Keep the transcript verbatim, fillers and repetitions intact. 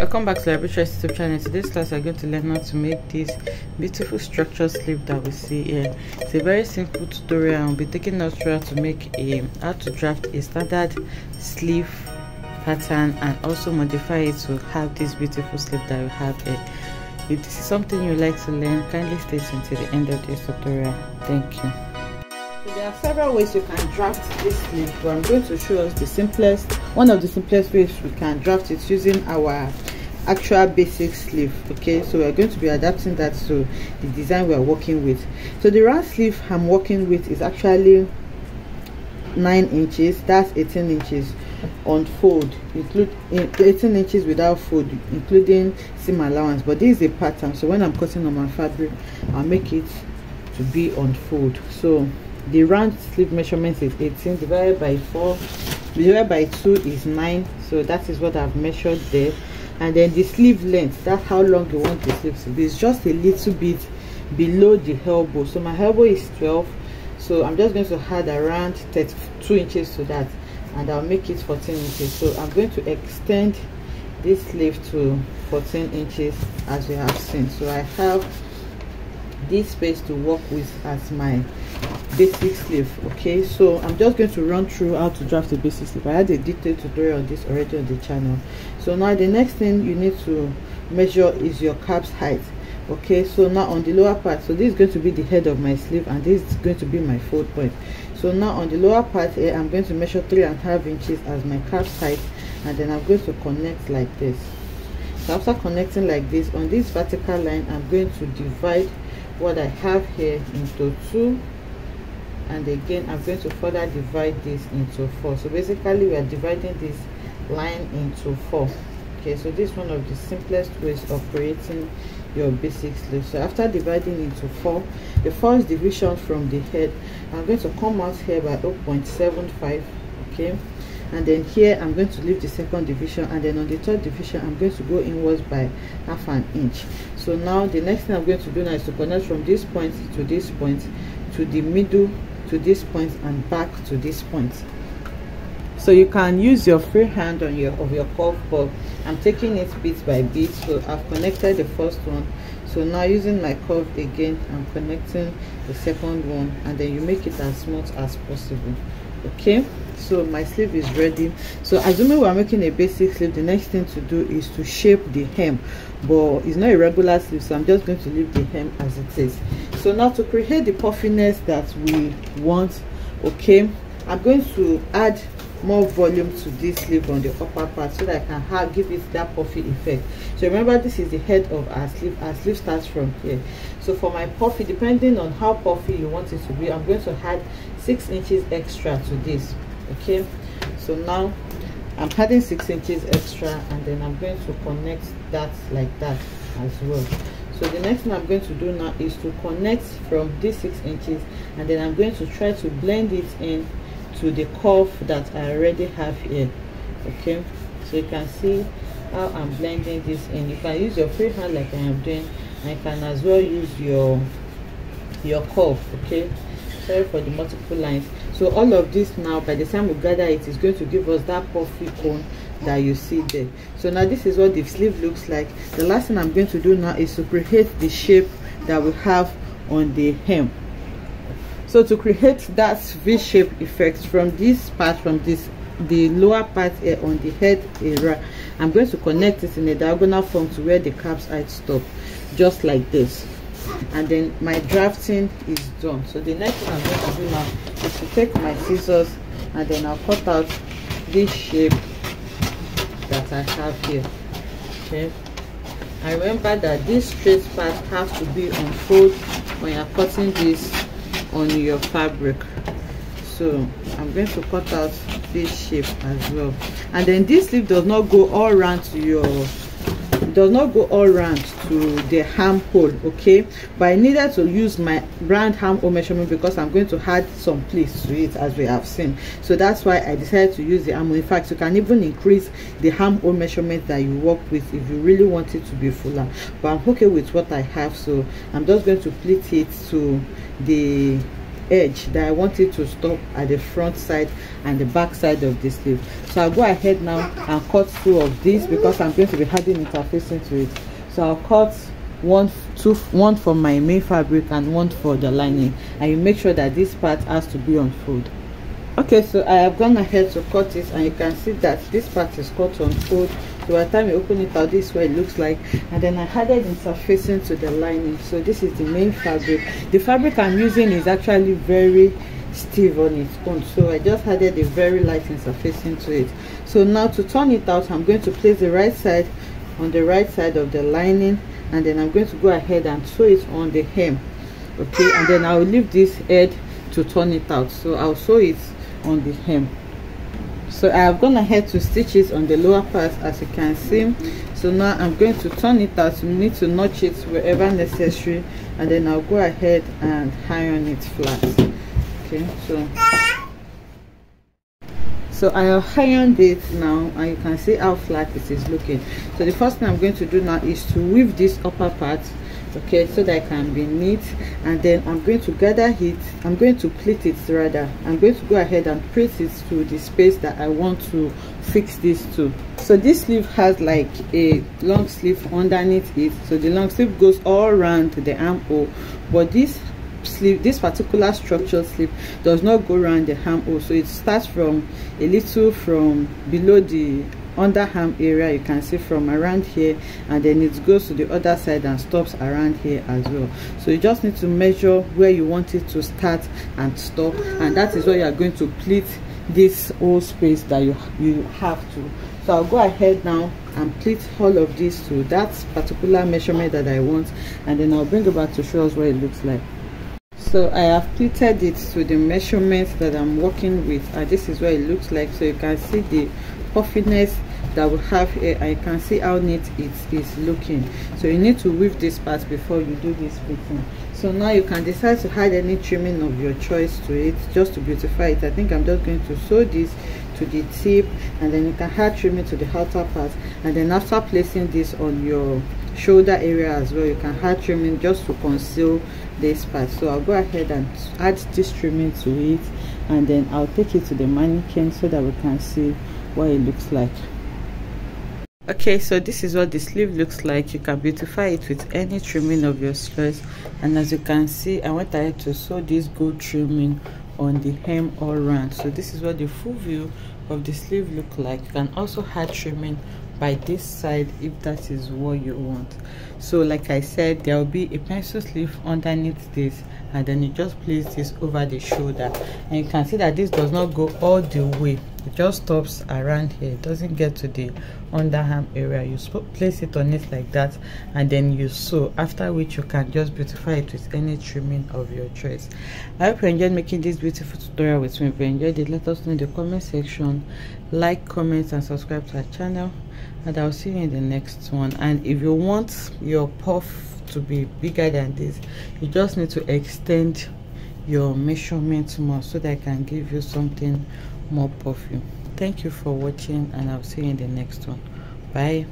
Welcome back to Liberatrix YouTube channel. In today's class, I'm going to learn how to make this beautiful structured sleeve that we see here. It's a very simple tutorial. I'll be taking us through how to make a how to draft a standard sleeve pattern and also modify it to have this beautiful sleeve that we have here. If this is something you'd like to learn, kindly stay tuned to the end of this tutorial. Thank you. So there are several ways you can draft this sleeve, but I'm going to show us the simplest one of the simplest ways we can draft it using our actual basic sleeve. Okay, so we're going to be adapting that to the design we're working with. So the round sleeve I'm working with is actually nine inches, that's eighteen inches on fold, include eighteen inches without fold, including seam allowance. But this is a pattern, so when I'm cutting on my fabric, I'll make it to be on fold. So the round sleeve measurement is eighteen divided by four divided by two is nine, so that is what I've measured there. And then the sleeve length, that's how long you want the sleeve to be. It's just a little bit below the elbow, so my elbow is twelve, so I'm just going to add around thirty-two inches to that, and I'll make it fourteen inches. So I'm going to extend this sleeve to fourteen inches as you have seen. So I have this space to work with as my basic sleeve. Okay, so I'm just going to run through how to draft a basic sleeve. I had a detailed tutorial on this already on the channel. So now the next thing you need to measure is your cap's height. Okay, so now on the lower part, so this is going to be the head of my sleeve, and this is going to be my fold point. So now on the lower part here, I'm going to measure three and a half inches as my cap's height, and then I'm going to connect like this. So after connecting like this, on this vertical line, I'm going to divide what I have here into two, and again I'm going to further divide this into four. So basically we are dividing this line into four. Okay, so this is one of the simplest ways of creating your basic sleeve. So after dividing into four, the first division from the head, I'm going to come out here by zero point seven five. okay, and then here I'm going to leave the second division, and then on the third division I'm going to go inwards by half an inch. So now the next thing I'm going to do now is to connect from this point to this point to the middle to this point and back to this point. So you can use your free hand on your of your curve, but I'm taking it bit by bit. So I've connected the first one, so now using my curve again, I'm connecting the second one, and then you make it as smooth as possible. Okay, so my sleeve is ready. So assuming we're making a basic sleeve, the next thing to do is to shape the hem, but it's not a regular sleeve, so I'm just going to leave the hem as it is. So now to create the puffiness that we want, okay, I'm going to add more volume to this sleeve on the upper part so that I can have give it that puffy effect. So remember, this is the head of our sleeve. Our sleeve starts from here. So for my puffy, depending on how puffy you want it to be, I'm going to add six inches extra to this. Okay, so now I'm adding six inches extra, and then I'm going to connect that like that as well. So the next thing I'm going to do now is to connect from this six inches, and then I'm going to try to blend it in to the curve that I already have here. Okay, so you can see how I'm blending this in. You can use your free hand like I am doing, and you can as well use your your curve. Okay, sorry for the multiple lines. So all of this now, by the time we gather it, is going to give us that puffy cone that you see there. So now this is what the sleeve looks like. The last thing I'm going to do now is to create the shape that we have on the hem. So to create that V-shape effect from this part, from this the lower part here on the head area, I'm going to connect it in a diagonal form to where the cap's height stop, just like this, and then my drafting is done. So the next thing I'm going to do now is to take my scissors, and then I'll cut out this shape that I have here. Okay, I remember that this straight part has to be on fold when you're cutting this on your fabric. So I'm going to cut out this shape as well, and then this sleeve does not go all round to your does not go all round to the armhole. Okay, but I needed to use my round armhole measurement because I'm going to add some pleats to it as we have seen. So that's why I decided to use the armhole. In fact, you can even increase the armhole measurement that you work with if you really want it to be fuller, but I'm okay with what I have, so I'm just going to pleat it to the edge that I want it to stop at the front side and the back side of the sleeve. So I'll go ahead now and cut two of these because I'm going to be adding interfacing to it. So I'll cut one two one for my main fabric and one for the lining, and you make sure that this part has to be on fold. Okay, so I have gone ahead to cut it, and you can see that this part is cut on fold. So by the time you open it out, this is what it looks like. And then I added interfacing to the lining. So this is the main fabric. The fabric I'm using is actually very stiff on its own, so I just added a very light interfacing to it. So now to turn it out, I'm going to place the right side on the right side of the lining, and then I'm going to go ahead and sew it on the hem. Okay, and then I'll leave this head to turn it out. So I'll sew it on the hem. So I have gone ahead to stitch it on the lower part, as you can see. So now I'm going to turn it out. You need to notch it wherever necessary, and then I'll go ahead and iron it flat. Okay, so so I have ironed it now, and you can see how flat it is looking. So the first thing I'm going to do now is to weave this upper part, okay, so that it can be neat. And then I'm going to gather it, I'm going to pleat it rather. I'm going to go ahead and press it to the space that I want to fix this to. So this sleeve has like a long sleeve underneath it, so the long sleeve goes all around the armhole, but this sleeve, this particular structural sleeve, does not go around the armhole. So it starts from a little from below the underarm area, you can see from around here, and then it goes to the other side and stops around here as well. So you just need to measure where you want it to start and stop, and that is where you are going to pleat this whole space that you you have to. So I'll go ahead now and pleat all of this to that particular measurement that I want, and then I'll bring it back to show us what it looks like. So I have pleated it to the measurements that I'm working with, and this is what it looks like. So you can see the puffiness that we have here. I can see how neat it is looking. So you need to weave this part before you do this pleating. So now you can decide to add any trimming of your choice to it, just to beautify it. I think I'm just going to sew this to the tip, and then you can add trimming to the outer part. And then after placing this on your shoulder area as well, you can add trimming just to conceal this part. So I'll go ahead and add this trimming to it, and then I'll take it to the mannequin so that we can see what it looks like. Okay, so this is what the sleeve looks like. You can beautify it with any trimming of your choice, and as you can see, I went ahead to sew this gold trimming on the hem all round. So this is what the full view of the sleeve look like. You can also add trimming by this side if that is what you want. So like I said, there will be a pencil sleeve underneath this, and then you just place this over the shoulder, and you can see that this does not go all the way. It just stops around here. It doesn't get to the underarm area. You place it on it like that, and then you sew, after which you can just beautify it with any trimming of your choice. I hope you enjoyed making this beautiful tutorial with me. If you enjoyed it, let us know in the comment section. Like, comment and subscribe to our channel, and I'll see you in the next one. And if you want your puff to be bigger than this, you just need to extend your measurements more so that I can give you something more puffy. Thank you for watching, and I'll see you in the next one. Bye.